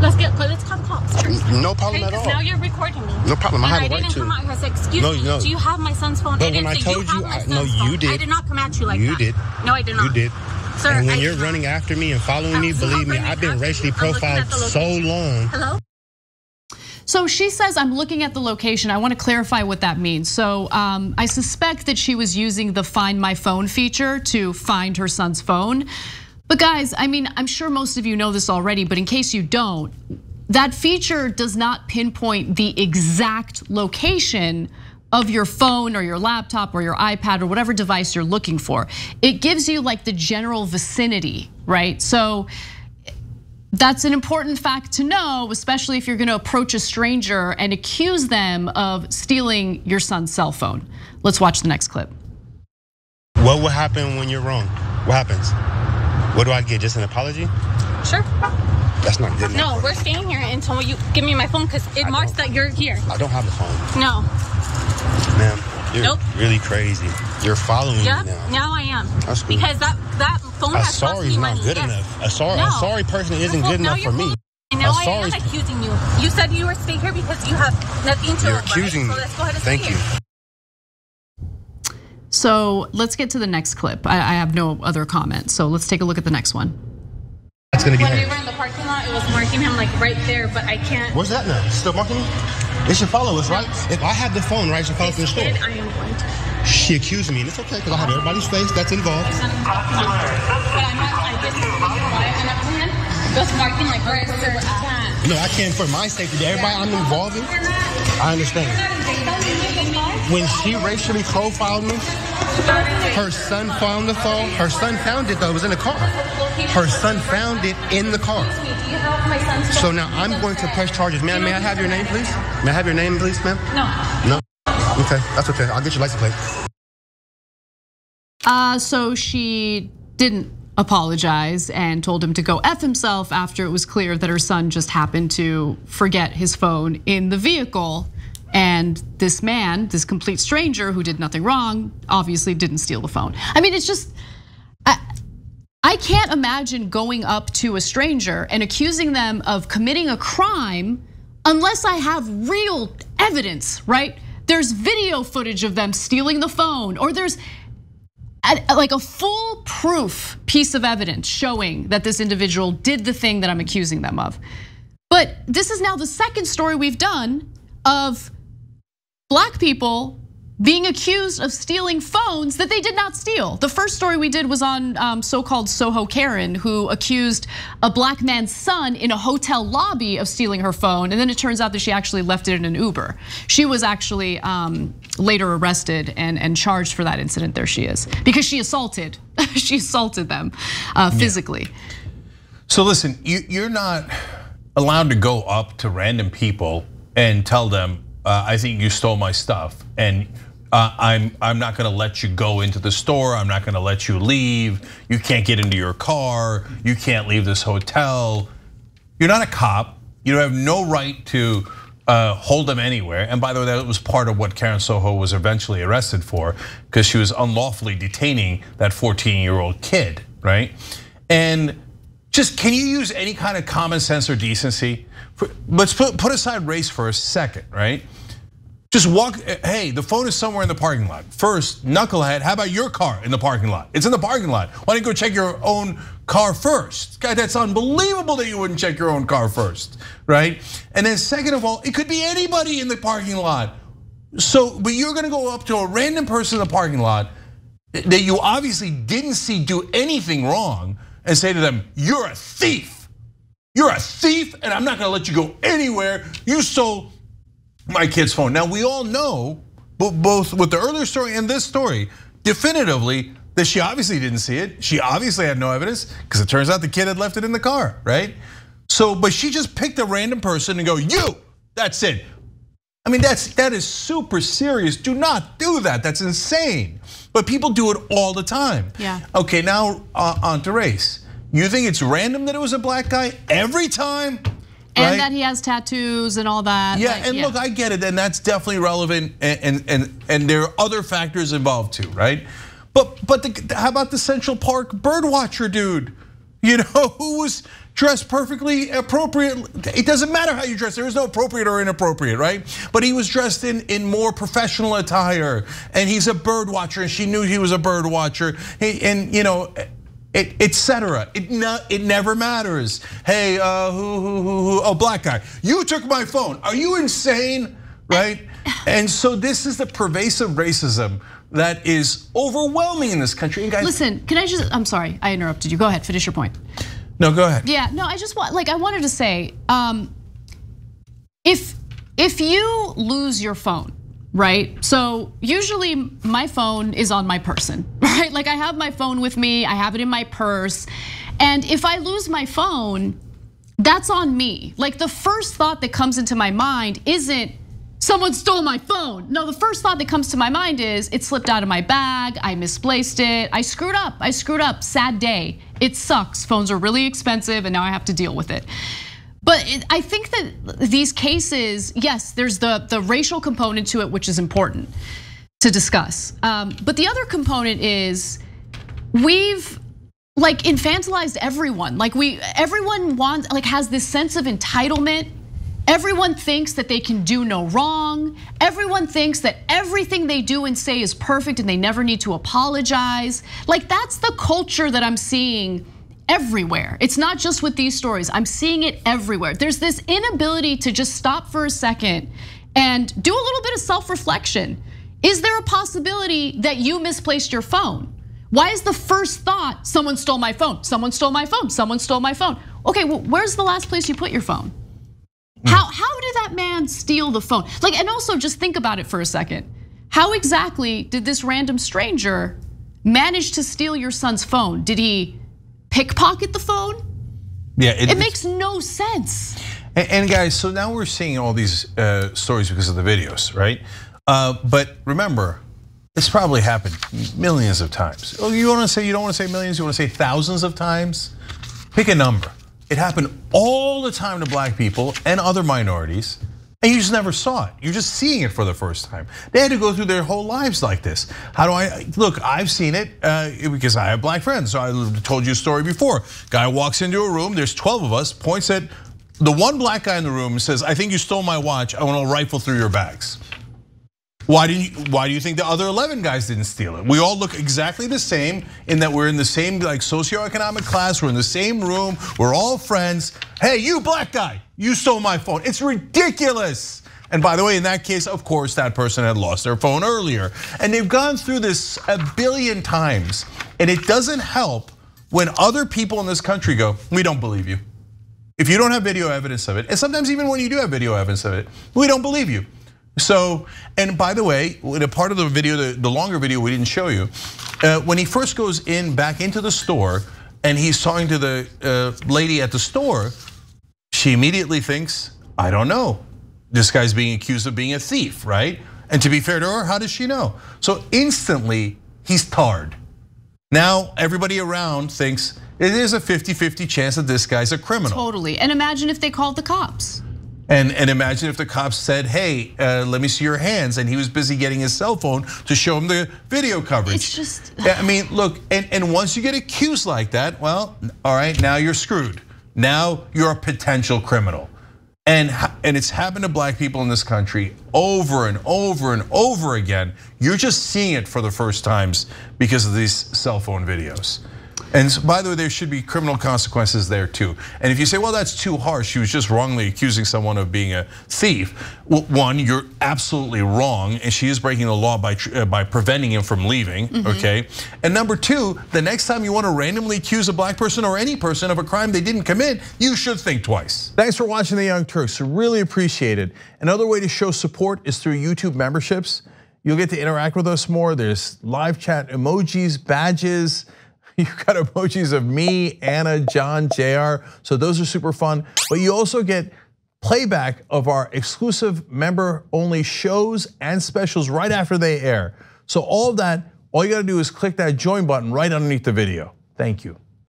Let's concoct. No problem at all. Now you're recording me. No problem. I had a right to. Come out here and say, excuse me. No. Do you have my son's phone? But when I told you, no, you did. I did not come at you like that. You did. No, I did not. You did. Sir, and when you're running after me and following me, believe me, I've been racially profiled so long. Hello. So she says, I'm looking at the location. I want to clarify what that means. So I suspect that she was using the Find My Phone feature to find her son's phone. But guys, I mean, I'm sure most of you know this already, but in case you don't, that feature does not pinpoint the exact location of your phone or your laptop or your iPad or whatever device you're looking for. It gives you like the general vicinity, right? So that's an important fact to know, especially if you're gonna approach a stranger and accuse them of stealing your son's cell phone. Let's watch the next clip. What will happen when you're wrong? What happens? What do I get, just an apology? Sure. That's not good enough. No, we're staying here until you give me my phone because it marks that you're here. I don't have the phone. No. Ma'am, you're really crazy. You're following me now. Now I am. That's cool. Because that phone has cost me money. Yes. A sorry person isn't good enough for me. Now I am accusing you. You said you were staying here because you have nothing to report. You're accusing me. So let's go ahead and thank you. So let's get to the next clip. I have no other comment. So let's take a look at the next one. That's gonna be when we were in the parking lot, it was marking him like right there, but I can't. Where's that now? Still marking me? It should follow us, right? If I have the phone, right, it should follow us in the store. I am going to. She accused me, and it's okay, because I have everybody's face that's involved. But I'm not like this. Just marking like right there. No, I can't for my safety. Everybody I'm involved in, I understand. When she racially profiled me, her son found the phone. Her son found it, though. It was in the car. Her son found it in the car. So now I'm going to press charges. Ma'am, may I have your name, please? May I have your name, please, ma'am? No. No? Okay, that's okay. I'll get your license plate. So she didn't apologize and told him to go F himself after it was clear that her son just happened to forget his phone in the vehicle. And this man, this complete stranger who did nothing wrong, obviously didn't steal the phone. I mean, it's just, I can't imagine going up to a stranger and accusing them of committing a crime unless I have real evidence, right? There's video footage of them stealing the phone, or there's like a foolproof piece of evidence showing that this individual did the thing that I'm accusing them of. But this is now the second story we've done of black people being accused of stealing phones that they did not steal. The first story we did was on so-called Soho Karen, who accused a black man's son in a hotel lobby of stealing her phone, and then it turns out that she actually left it in an Uber. She was actually later arrested and charged for that incident. There she is, because she assaulted them physically. Yeah. So listen, you're not allowed to go up to random people and tell them, I think you stole my stuff, and I'm not gonna let you go into the store. I'm not gonna let you leave. You can't get into your car. You can't leave this hotel. You're not a cop. You have no right to hold them anywhere. And by the way, that was part of what Karen Soho was eventually arrested for, because she was unlawfully detaining that 14-year-old kid, right? And just, can you use any kind of common sense or decency? Let's put aside race for a second, right? Just walk, hey, the phone is somewhere in the parking lot. First, knucklehead, how about your car in the parking lot? It's in the parking lot. Why don't you go check your own car first? God, that's unbelievable that you wouldn't check your own car first, right? And then second of all, it could be anybody in the parking lot. So, but you're gonna go up to a random person in the parking lot that you obviously didn't see do anything wrong and say to them, you're a thief. You're a thief, and I'm not gonna let you go anywhere. You stole my kid's phone. Now, we all know, both with the earlier story and this story, definitively, that she obviously didn't see it. She obviously had no evidence, because it turns out the kid had left it in the car, right? So, but she just picked a random person and go, you, that's it. I mean, that is super serious. Do not do that, that's insane. But people do it all the time. Yeah. Okay, now on to race. You think it's random that it was a black guy every time? And right? That he has tattoos and all that. Yeah, like, and yeah. Look, I get it, and that's definitely relevant, and there are other factors involved too, right? But how about the Central Park birdwatcher dude? You know, who was dressed perfectly appropriate. It doesn't matter how you dress. There is no appropriate or inappropriate, right? But he was dressed in more professional attire, and he's a bird watcher, and she knew he was a bird watcher, and you know, etc. It never matters. Hey, who? Oh, black guy. You took my phone. Are you insane? Right? And so this is the pervasive racism that is overwhelming in this country. And guys, listen, can I just? I'm sorry, I interrupted you. Go ahead, finish your point. No, go ahead. Yeah, no, I just want, like, I wanted to say, if you lose your phone, right? So usually my phone is on my person, right? Like, I have my phone with me, I have it in my purse, and if I lose my phone, that's on me. Like, the first thought that comes into my mind isn't, someone stole my phone. No, the first thought that comes to my mind is, it slipped out of my bag, I misplaced it, I screwed up, sad day. It sucks, phones are really expensive and now I have to deal with it. But I think that these cases, yes, there's the racial component to it, which is important to discuss. But the other component is, we've like infantilized everyone. Like, everyone wants, like, has this sense of entitlement. Everyone thinks that they can do no wrong. Everyone thinks that everything they do and say is perfect and they never need to apologize. Like, that's the culture that I'm seeing everywhere. It's not just with these stories, I'm seeing it everywhere. There's this inability to just stop for a second and do a little bit of self-reflection. Is there a possibility that you misplaced your phone? Why is the first thought, someone stole my phone, someone stole my phone, someone stole my phone? Okay, well, where's the last place you put your phone? How did that man steal the phone? Like, and also just think about it for a second. How exactly did this random stranger manage to steal your son's phone? Did he pickpocket the phone? Yeah, it makes no sense. And guys, so now we're seeing all these stories because of the videos, right? But remember, this probably happened millions of times. Oh, you wanna say, you don't wanna say millions, you wanna say thousands of times? Pick a number. It happened all the time to black people and other minorities, and you just never saw it. You're just seeing it for the first time. They had to go through their whole lives like this. How do I, look, I've seen it because I have black friends. So I told you a story before. Guy walks into a room, there's 12 of us, points at the one black guy in the room and says, I think you stole my watch, I wanna rifle through your bags. Why do you think the other 11 guys didn't steal it? We all look exactly the same in that we're in the same like socioeconomic class, we're in the same room, we're all friends. Hey, you black guy, you stole my phone. It's ridiculous. And by the way, in that case, of course, that person had lost their phone earlier. And they've gone through this a billion times. And it doesn't help when other people in this country go, we don't believe you. If you don't have video evidence of it, and sometimes even when you do have video evidence of it, we don't believe you. So, and by the way, in a part of the video, the longer video we didn't show you, when he first goes in back into the store and he's talking to the lady at the store, she immediately thinks, I don't know, this guy's being accused of being a thief, right? And to be fair to her, how does she know? So instantly, he's tarred. Now everybody around thinks it is a 50-50 chance that this guy's a criminal. Totally, and imagine if they called the cops. And imagine if the cops said, hey, let me see your hands. And he was busy getting his cell phone to show him the video coverage. It's just. I mean, look, and once you get accused like that, well, all right, now you're screwed. Now you're a potential criminal. And it's happened to black people in this country over and over and over again. You're just seeing it for the first times because of these cell phone videos. And so, by the way, there should be criminal consequences there too. And if you say, well, that's too harsh, she was just wrongly accusing someone of being a thief. Well, one, you're absolutely wrong, and she is breaking the law by preventing him from leaving, okay? And number two, the next time you want to randomly accuse a black person or any person of a crime they didn't commit, you should think twice. Thanks for watching The Young Turks, really appreciate it. Another way to show support is through YouTube memberships. You'll get to interact with us more. There's live chat, emojis, badges. You've got emojis of me, Anna, John, JR, so those are super fun. But you also get playback of our exclusive member-only shows and specials right after they air. So all of that, all you gotta do is click that join button right underneath the video. Thank you.